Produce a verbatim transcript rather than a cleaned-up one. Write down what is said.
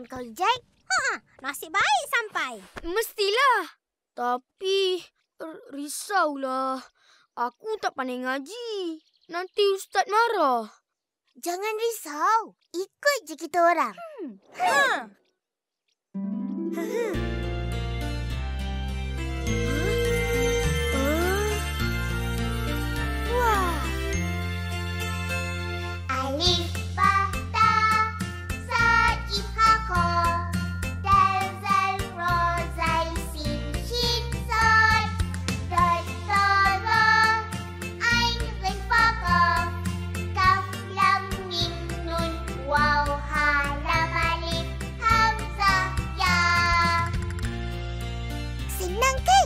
pun kau reject. Ha, nasib baik sampai. Mestilah. Tapi risaulah. Aku tak pandai ngaji. Nanti Ustaz marah. Jangan risau. Ikut je kita orang. Hmm. Ha. Ha. Ha. Senang ke?